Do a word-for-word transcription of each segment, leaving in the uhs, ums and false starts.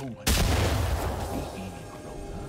no one can be even grown up.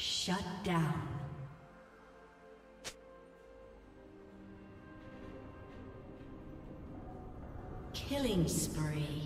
Shut down. Killing spree.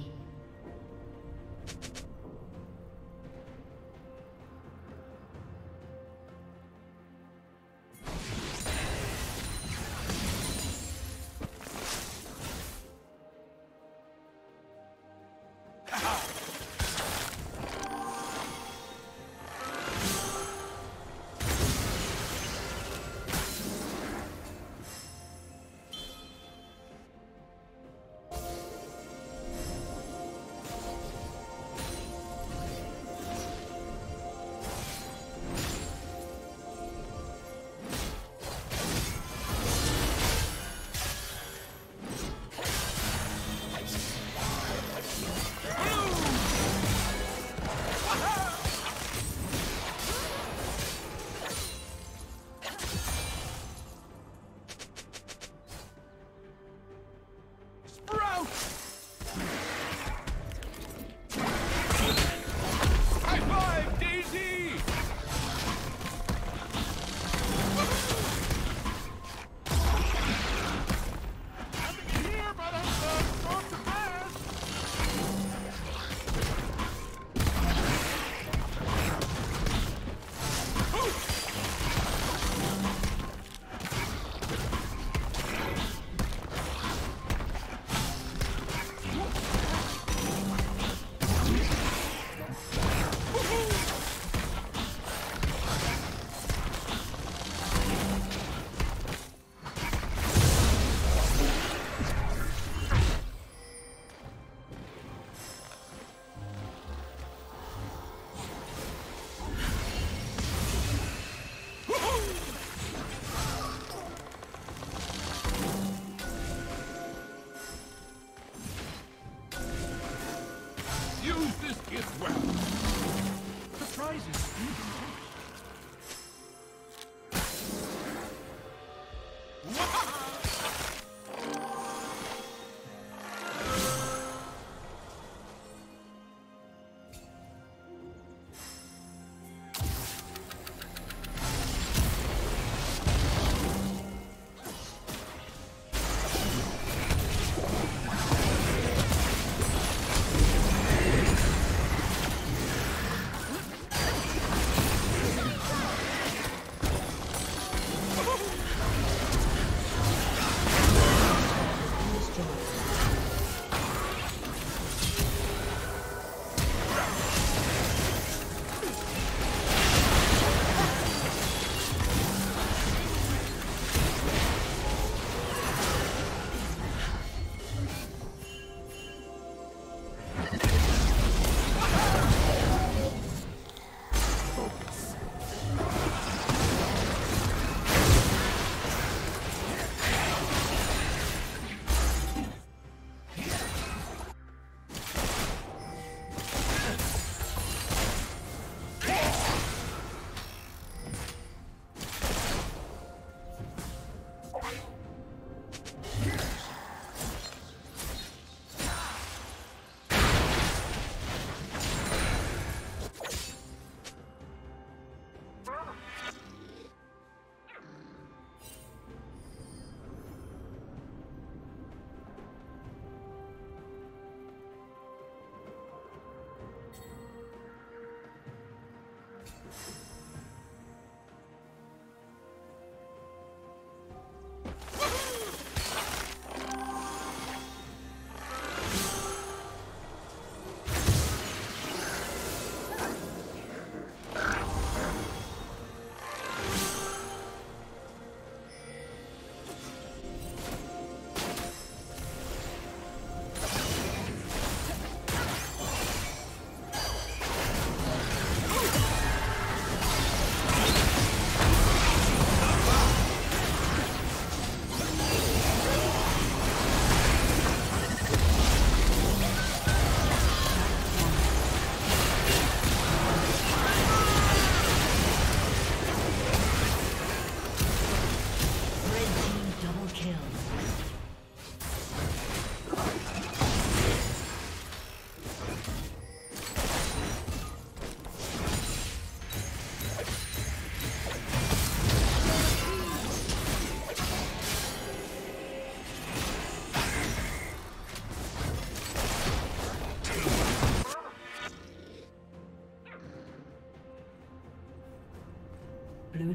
Blue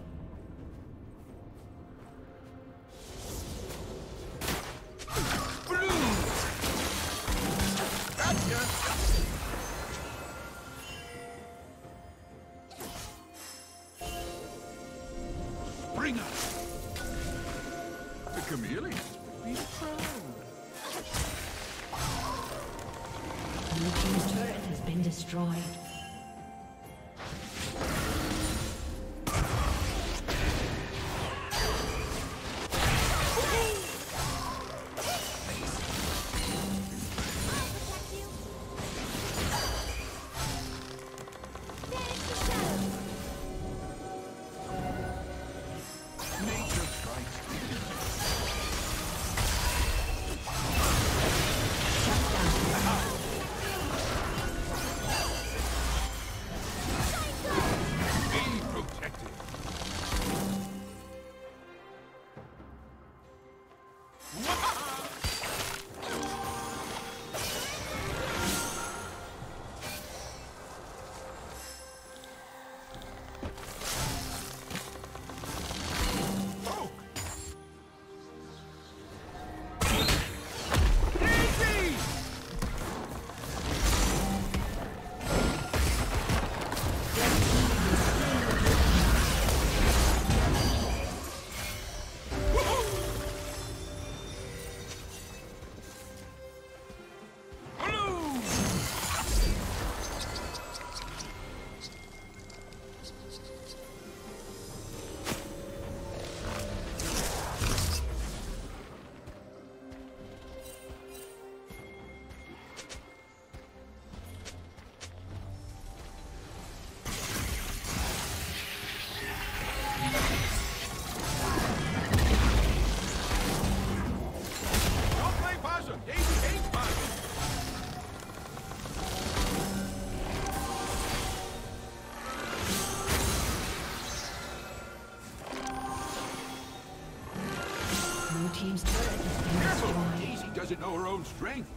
Careful! Daisy doesn't know her own strength.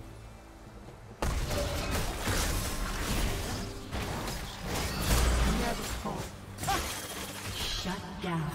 Shut down.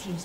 Team's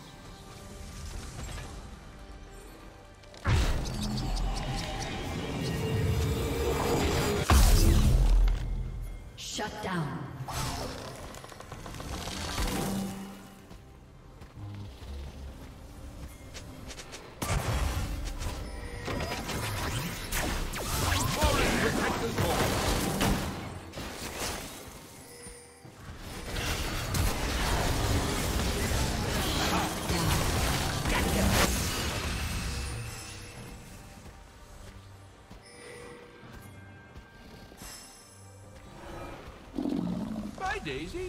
Shut down. Daisy?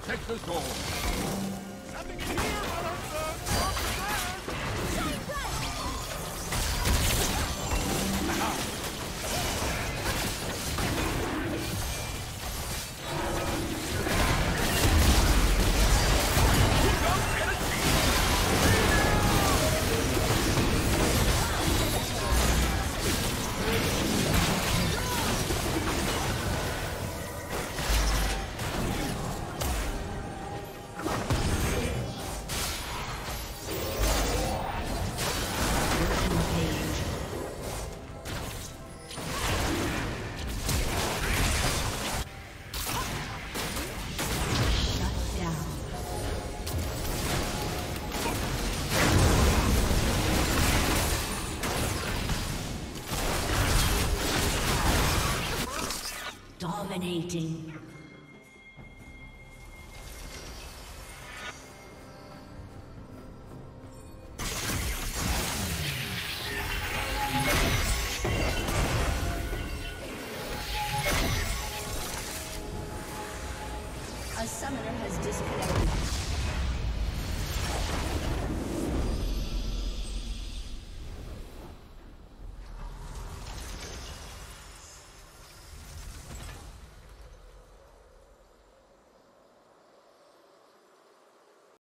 protect us all. Nothing in here but our dominating. A summoner has disconnected.